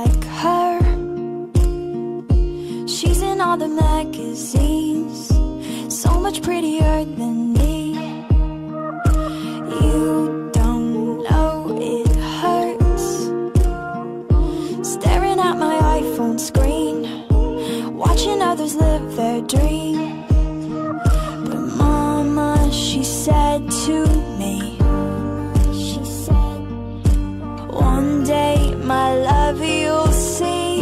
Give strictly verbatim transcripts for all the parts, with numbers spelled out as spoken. like her. She's in all the magazines, so much prettier than me. You don't know it hurts, staring at my iPhone screen, watching others live their dream. But mama, she said to me, one day, my love, you'll see.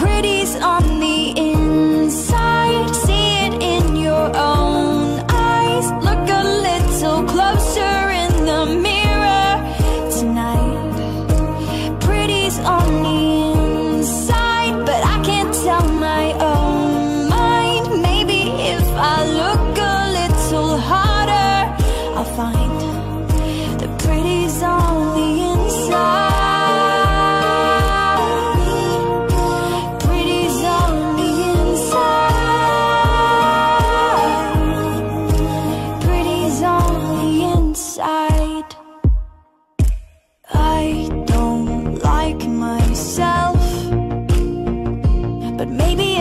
Pretty's on the inside, see it in your own eyes. Look a little closer in the mirror tonight. Pretty's on the inside, but I can't tell my own mind. Maybe if I look a little harder, I'll find the pretty's on the inside.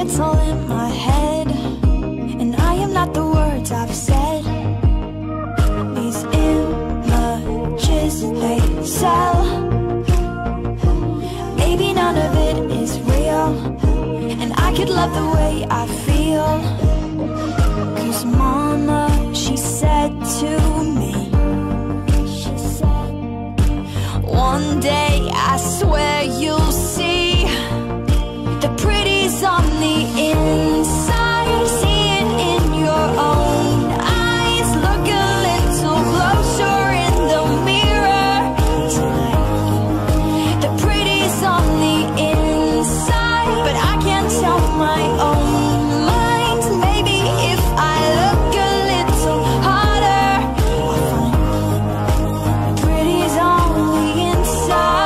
It's all in my head, and I am not the words I've said. These images, they sell. Maybe none of it is real, and I could love the way I feel. 'Cause mama, she said to me, she said, one day I swear you'll see. The pretty's on the inside, see it in your own eyes. Look a little closer in the mirror tonight. The pretty's on the inside, but I can't tell my own mind. Maybe if I look a little harder, I'll find the pretty's on the inside.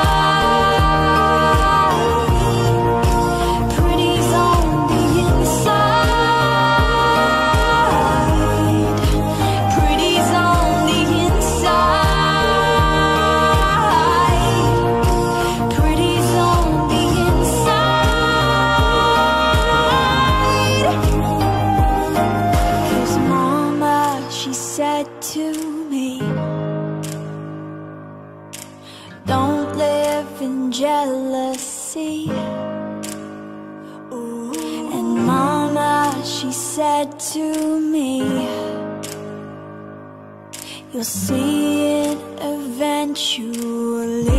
Jealousy. Ooh. And mama, she said to me, you'll see it eventually.